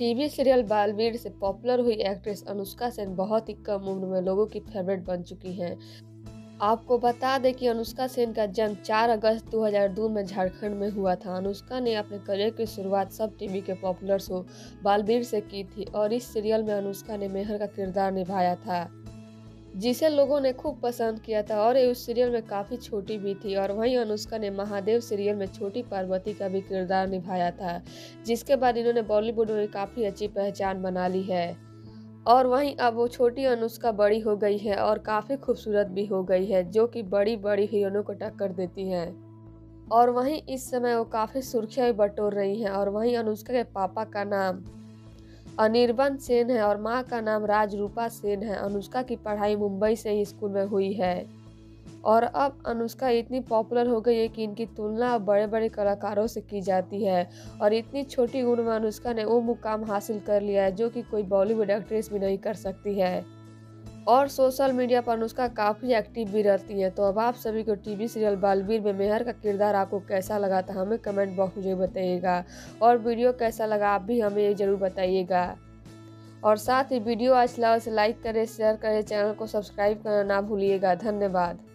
TV serial Baalveer से popular हुई actress Anushka Sen बहुत ही कम उम्र में लोगों की फेवरेट बन चुकी हैं। आपको बता दें कि अनुष्का सेन का जन्म 4 अगस्त 2002 में झारखंड में हुआ था। अनुष्का ने अपने करियर की शुरुआत सब टीवी के पॉपुलर शो बालवीर से की थी और इस सीरियल में अनुष्का ने मेहर का किरदार निभाया था, जिसे लोगों ने खूब पसंद किया था और उस सीरियल में काफ़ी छोटी भी थी। और वहीं अनुष्का ने महादेव सीरियल में छोटी पार्वती का भी किरदार निभाया था, जिसके बाद इन्होंने बॉलीवुड में काफ़ी अच्छी पहचान बना ली है। और वहीं अब वो छोटी अनुष्का बड़ी हो गई है और काफ़ी खूबसूरत भी हो गई है, जो कि बड़ी बड़ी हीरोइनों को टक्कर देती हैं। और वहीं इस समय वो काफ़ी सुर्खियाँ भी बटोर रही हैं। और वहीं अनुष्का के पापा का नाम अनिरबन सेन है और माँ का नाम राजरूपा सेन है। अनुष्का की पढ़ाई मुंबई से ही स्कूल में हुई है और अब अनुष्का इतनी पॉपुलर हो गई है कि इनकी तुलना अब बड़े बड़े कलाकारों से की जाती है। और इतनी छोटी उम्र में अनुष्का ने वो मुकाम हासिल कर लिया है जो कि कोई बॉलीवुड एक्ट्रेस भी नहीं कर सकती है। और सोशल मीडिया पर अनुष्का काफ़ी एक्टिव भी रहती है। तो अब आप सभी को टीवी सीरियल बालवीर में मेहर का किरदार आपको कैसा लगा था, हमें कमेंट बॉक्स में बताइएगा। और वीडियो कैसा लगा आप भी हमें ज़रूर बताइएगा। और साथ ही वीडियो अच्छा लगा उसे लाइक करें, शेयर करें, चैनल को सब्सक्राइब करना ना भूलिएगा। धन्यवाद।